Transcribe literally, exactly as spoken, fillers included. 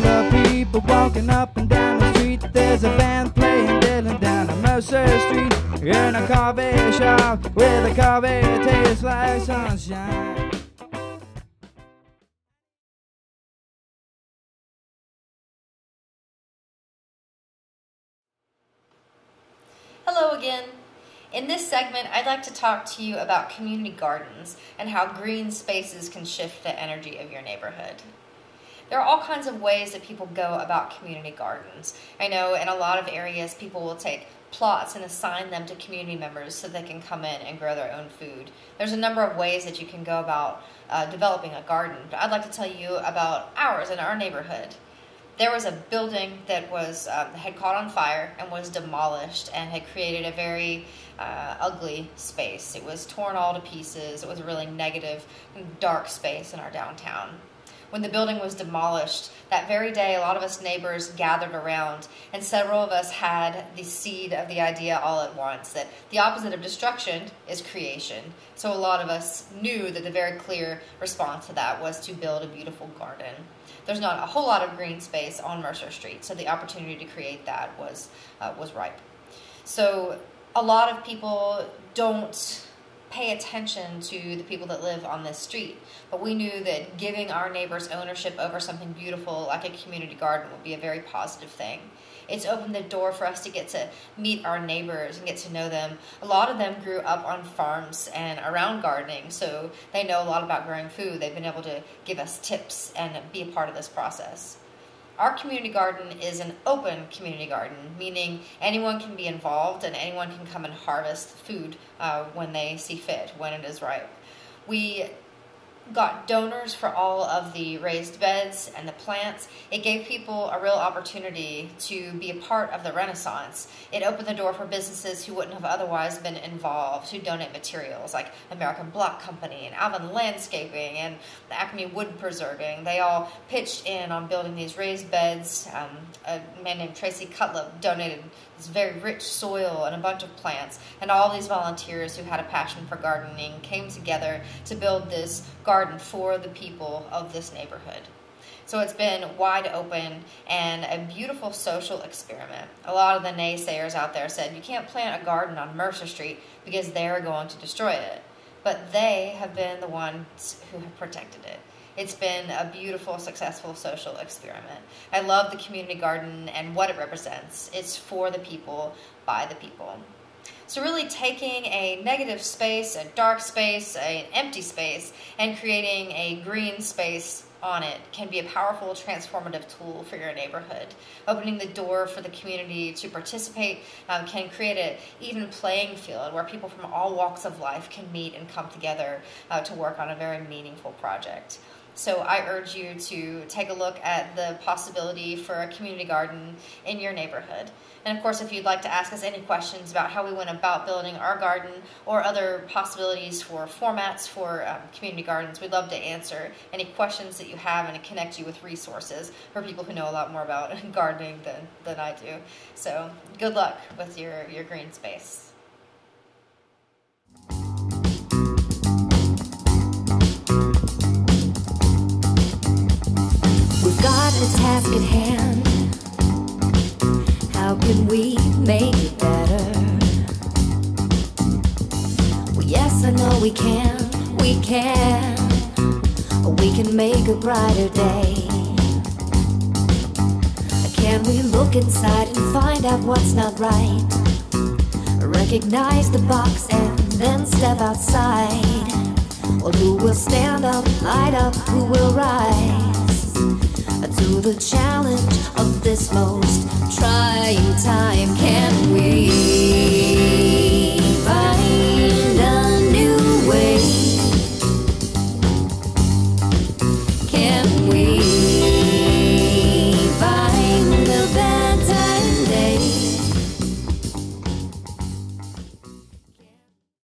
full of people walking up and down the street. There's a band playing Dylan down on Mercer Street. You're in a coffee shop with a coffee that tastes like sunshine. Hello again. In this segment, I'd like to talk to you about community gardens and how green spaces can shift the energy of your neighborhood. There are all kinds of ways that people go about community gardens. I know in a lot of areas, people will take plots and assign them to community members so they can come in and grow their own food. There's a number of ways that you can go about uh, developing a garden, but I'd like to tell you about ours in our neighborhood. There was a building that was um, had caught on fire and was demolished and had created a very uh, ugly space. It was torn all to pieces. It was a really negative, dark space in our downtown. When the building was demolished, that very day, a lot of us neighbors gathered around, and several of us had the seed of the idea all at once that the opposite of destruction is creation. So a lot of us knew that the very clear response to that was to build a beautiful garden. There's not a whole lot of green space on Mercer Street, so the opportunity to create that was uh, was ripe. So a lot of people don't pay attention to the people that live on this street, but we knew that giving our neighbors ownership over something beautiful like a community garden would be a very positive thing. It's opened the door for us to get to meet our neighbors and get to know them. A lot of them grew up on farms and around gardening, so they know a lot about growing food. They've been able to give us tips and be a part of this process. Our community garden is an open community garden, meaning anyone can be involved and anyone can come and harvest food uh, when they see fit, when it is ripe. We got donors for all of the raised beds and the plants. It gave people a real opportunity to be a part of the Renaissance. It opened the door for businesses who wouldn't have otherwise been involved to donate materials like American Block Company and Alvin Landscaping and the Acme Wood Preserving. They all pitched in on building these raised beds. Um, a man named Tracy Cutlip donated this very rich soil and a bunch of plants, and all these volunteers who had a passion for gardening came together to build this garden for the people of this neighborhood. So it's been wide open and a beautiful social experiment. A lot of the naysayers out there said, you can't plant a garden on Mercer Street because they're going to destroy it. But they have been the ones who have protected it. It's been a beautiful, successful social experiment. I love the community garden and what it represents. It's for the people, by the people. So really taking a negative space, a dark space, an empty space, and creating a green space on it can be a powerful transformative tool for your neighborhood. Opening the door for the community to participate um, can create an even playing field where people from all walks of life can meet and come together uh, to work on a very meaningful project. So I urge you to take a look at the possibility for a community garden in your neighborhood. And of course, if you'd like to ask us any questions about how we went about building our garden or other possibilities for formats for um, community gardens, we'd love to answer any questions that you have and connect you with resources for people who know a lot more about gardening than, than I do. So good luck with your, your green space. Task at hand, how can we make it better? Well, yes, I know we can, we can, we can make a brighter day. Can we look inside and find out what's not right? Recognize the box and then step outside. Well, who will stand up, light up, who will rise to the challenge of this most trying time? Can we?